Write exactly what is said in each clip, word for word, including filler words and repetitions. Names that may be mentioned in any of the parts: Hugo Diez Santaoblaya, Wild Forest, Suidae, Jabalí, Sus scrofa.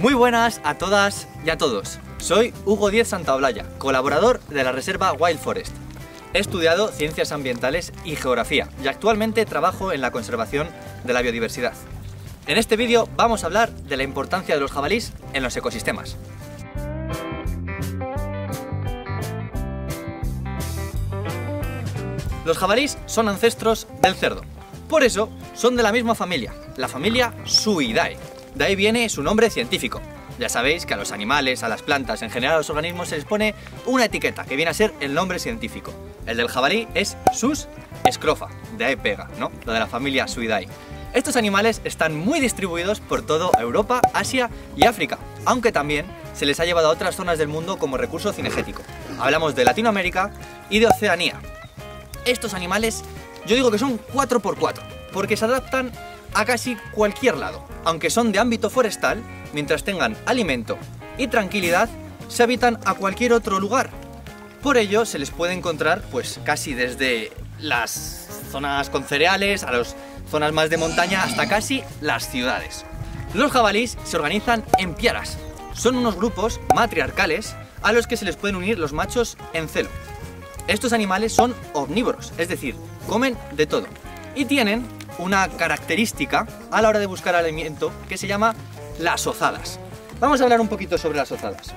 Muy buenas a todas y a todos. Soy Hugo Diez Santaoblaya, colaborador de la Reserva Wild Forest. He estudiado Ciencias Ambientales y Geografía y actualmente trabajo en la conservación de la biodiversidad. En este vídeo vamos a hablar de la importancia de los jabalíes en los ecosistemas. Los jabalíes son ancestros del cerdo. Por eso son de la misma familia, la familia Suidae. De ahí viene su nombre científico. Ya sabéis que a los animales, a las plantas, en general a los organismos se les pone una etiqueta que viene a ser el nombre científico. El del jabalí es Sus scrofa, de ahí pega, ¿no? Lo de la familia Suidae. Estos animales están muy distribuidos por toda Europa, Asia y África, aunque también se les ha llevado a otras zonas del mundo como recurso cinegético. Hablamos de Latinoamérica y de Oceanía. Estos animales, yo digo que son cuatro por cuatro, porque se adaptan a casi cualquier lado. Aunque son de ámbito forestal, mientras tengan alimento y tranquilidad, se habitan a cualquier otro lugar. Por ello se les puede encontrar pues casi desde las zonas con cereales a las zonas más de montaña hasta casi las ciudades. Los jabalíes se organizan en piaras. Son unos grupos matriarcales a los que se les pueden unir los machos en celo. Estos animales son omnívoros, es decir, comen de todo y tienen una característica a la hora de buscar alimento que se llama las ozadas. Vamos a hablar un poquito sobre las ozadas.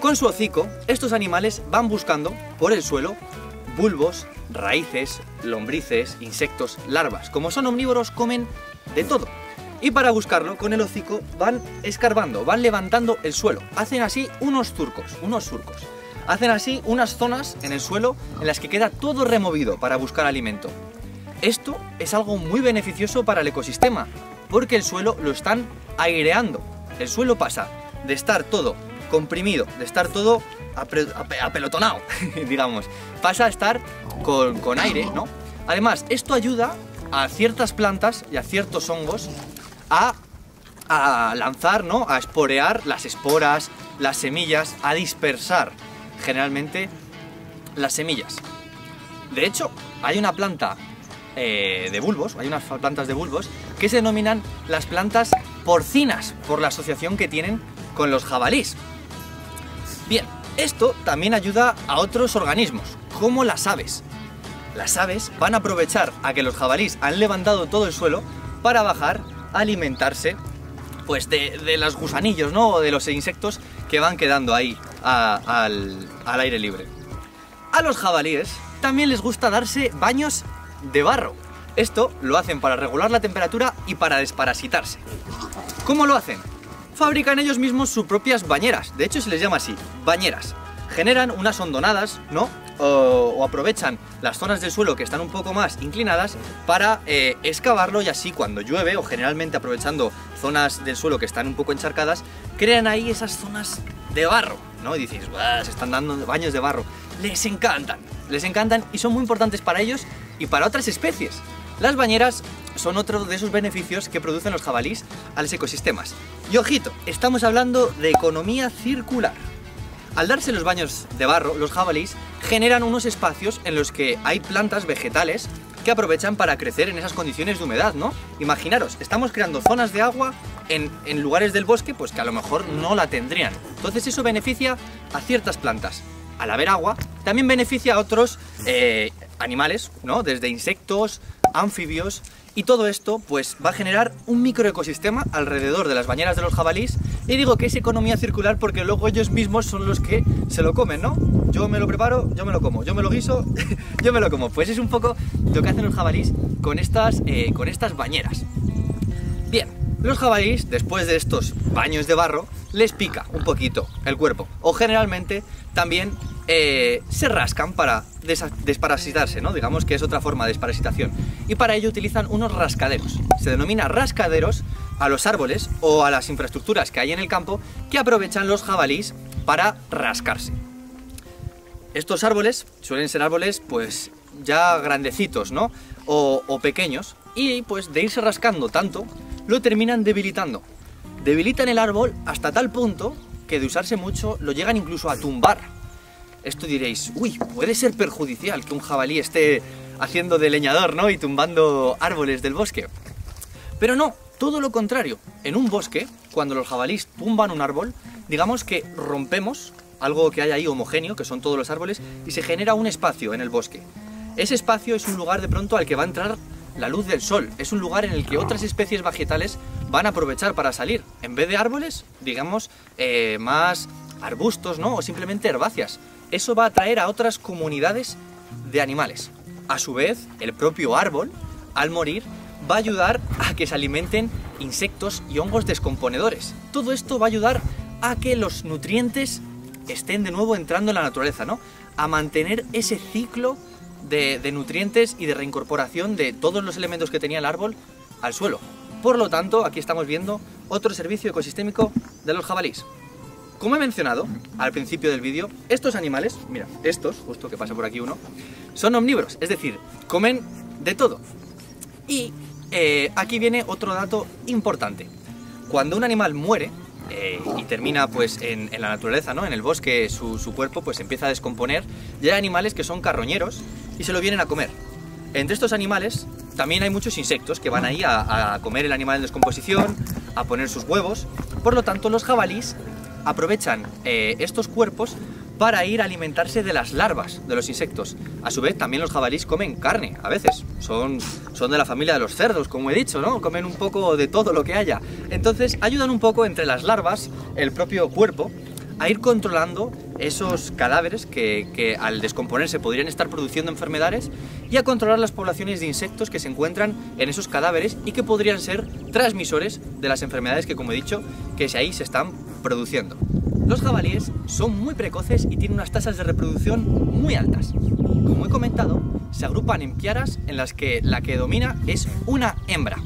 Con su hocico, estos animales van buscando por el suelo bulbos, raíces, lombrices, insectos, larvas. Como son omnívoros, comen de todo. Y para buscarlo, con el hocico van escarbando, van levantando el suelo. Hacen así unos surcos, unos surcos. Hacen así unas zonas en el suelo en las que queda todo removido para buscar alimento. Esto es algo muy beneficioso para el ecosistema, porque el suelo lo están aireando. El suelo pasa de estar todo comprimido, de estar todo apelotonado, digamos, pasa a estar con, con aire, ¿no? Además, esto ayuda a ciertas plantas y a ciertos hongos a, a lanzar, ¿no? A esporear las esporas, las semillas, a dispersar generalmente las semillas. De hecho, hay una planta Eh, de bulbos, hay unas plantas de bulbos que se denominan las plantas porcinas por la asociación que tienen con los jabalíes. Bien, esto también ayuda a otros organismos, como las aves. Las aves van a aprovechar a que los jabalíes han levantado todo el suelo para bajar a alimentarse pues de, de los gusanillos, ¿no? O de los insectos que van quedando ahí a, al, al aire libre. A los jabalíes también les gusta darse baños de barro. Esto lo hacen para regular la temperatura y para desparasitarse. ¿Cómo lo hacen? Fabrican ellos mismos sus propias bañeras. De hecho se les llama así, bañeras. Generan unas hondonadas, ¿no? O, o aprovechan las zonas del suelo que están un poco más inclinadas para eh, excavarlo, y así cuando llueve, o generalmente aprovechando zonas del suelo que están un poco encharcadas, crean ahí esas zonas de barro, ¿no? Y dices, se están dando baños de barro. Les encantan, les encantan y son muy importantes para ellos y para otras especies. Las bañeras son otro de esos beneficios que producen los jabalíes a los ecosistemas. Y ojito, estamos hablando de economía circular. Al darse los baños de barro, los jabalíes generan unos espacios en los que hay plantas vegetales que aprovechan para crecer en esas condiciones de humedad, ¿no? Imaginaros, estamos creando zonas de agua en, en lugares del bosque pues que a lo mejor no la tendrían. Entonces eso beneficia a ciertas plantas. Al haber agua, también beneficia a otros eh, animales, ¿no? Desde insectos, anfibios, y todo esto pues va a generar un microecosistema alrededor de las bañeras de los jabalíes. Y digo que es economía circular porque luego ellos mismos son los que se lo comen, ¿no? Yo me lo preparo, yo me lo como, yo me lo guiso, yo me lo como. Pues es un poco lo que hacen los jabalíes con estas, eh, con estas bañeras. Bien, los jabalíes, después de estos baños de barro, les pica un poquito el cuerpo, o generalmente también Eh, se rascan para desparasitarse, ¿no? Digamos que es otra forma de desparasitación, y para ello utilizan unos rascaderos. Se denomina rascaderos a los árboles o a las infraestructuras que hay en el campo que aprovechan los jabalíes para rascarse. Estos árboles suelen ser árboles pues ya grandecitos, ¿no? O, o pequeños, y pues de irse rascando tanto lo terminan debilitando. Debilitan el árbol hasta tal punto que de usarse mucho lo llegan incluso a tumbar. Esto diréis, uy, puede ser perjudicial que un jabalí esté haciendo de leñador, ¿no? Y tumbando árboles del bosque. Pero no, todo lo contrario. En un bosque, cuando los jabalíes tumban un árbol, digamos que rompemos algo que hay ahí homogéneo, que son todos los árboles, y se genera un espacio en el bosque. Ese espacio es un lugar de pronto al que va a entrar la luz del sol, es un lugar en el que otras especies vegetales van a aprovechar para salir. En vez de árboles, digamos, eh, más arbustos, ¿no? O simplemente herbáceas. Eso va a atraer a otras comunidades de animales. A su vez, el propio árbol, al morir, va a ayudar a que se alimenten insectos y hongos descomponedores. Todo esto va a ayudar a que los nutrientes estén de nuevo entrando en la naturaleza, ¿no? A mantener ese ciclo de, de nutrientes y de reincorporación de todos los elementos que tenía el árbol al suelo. Por lo tanto, aquí estamos viendo otro servicio ecosistémico de los jabalíes. Como he mencionado al principio del vídeo, estos animales, mira, estos, justo que pasa por aquí uno, son omnívoros, es decir, comen de todo. Y eh, aquí viene otro dato importante. Cuando un animal muere eh, y termina pues en, en la naturaleza, ¿no? En el bosque, su, su cuerpo pues empieza a descomponer, y hay animales que son carroñeros y se lo vienen a comer. Entre estos animales también hay muchos insectos que van ahí a, a comer el animal en descomposición, a poner sus huevos. Por lo tanto, los jabalíes aprovechan eh, estos cuerpos para ir a alimentarse de las larvas de los insectos. A su vez, también los jabalíes comen carne, a veces. Son, son de la familia de los cerdos, como he dicho, ¿no? Comen un poco de todo lo que haya. Entonces, ayudan un poco entre las larvas, el propio cuerpo, a ir controlando esos cadáveres que, que al descomponerse podrían estar produciendo enfermedades, y a controlar las poblaciones de insectos que se encuentran en esos cadáveres y que podrían ser transmisores de las enfermedades que, como he dicho, que ahí se están produciendo. Los jabalíes son muy precoces y tienen unas tasas de reproducción muy altas. Como he comentado, se agrupan en piaras en las que la que domina es una hembra.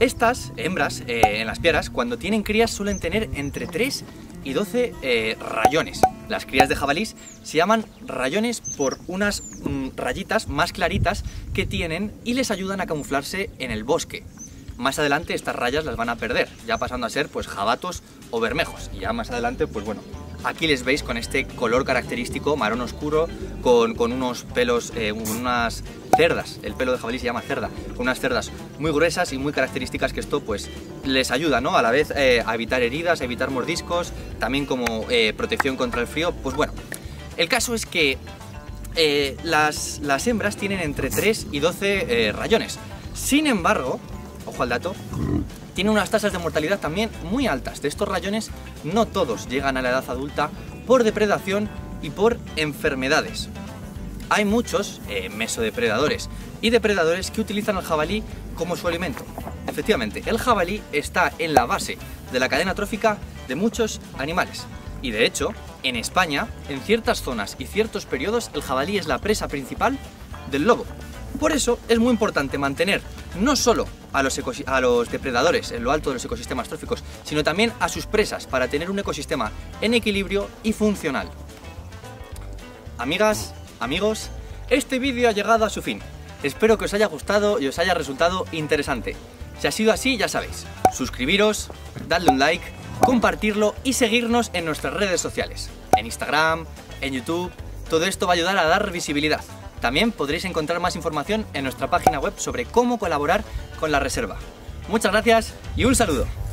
Estas hembras eh, en las piaras, cuando tienen crías, suelen tener entre tres y doce eh, rayones. Las crías de jabalís se llaman rayones por unas mm, rayitas más claritas que tienen y les ayudan a camuflarse en el bosque. Más adelante estas rayas las van a perder, ya pasando a ser pues jabatos o bermejos. Y ya más adelante, pues bueno, aquí les veis con este color característico marrón oscuro, con, con unos pelos, eh, unas cerdas, el pelo de jabalí se llama cerda, con unas cerdas muy gruesas y muy características, que esto pues les ayuda, ¿no? A la vez eh, a evitar heridas, a evitar mordiscos, también como eh, protección contra el frío. Pues bueno, el caso es que eh, las, las hembras tienen entre tres y doce eh, rayones. Sin embargo, ojo al dato, tiene unas tasas de mortalidad también muy altas. De estos rayones, no todos llegan a la edad adulta por depredación y por enfermedades. Hay muchos eh, mesodepredadores y depredadores que utilizan al jabalí como su alimento. Efectivamente, el jabalí está en la base de la cadena trófica de muchos animales. Y de hecho, en España, en ciertas zonas y ciertos periodos, el jabalí es la presa principal del lobo. Por eso es muy importante mantener no solo a los, a los depredadores en lo alto de los ecosistemas tróficos, sino también a sus presas, para tener un ecosistema en equilibrio y funcional. Amigas, amigos, este vídeo ha llegado a su fin. Espero que os haya gustado y os haya resultado interesante. Si ha sido así, ya sabéis, suscribiros, dadle un like, compartirlo y seguirnos en nuestras redes sociales, en Instagram, en YouTube. Todo esto va a ayudar a dar visibilidad. También podréis encontrar más información en nuestra página web sobre cómo colaborar con la reserva. Muchas gracias y un saludo.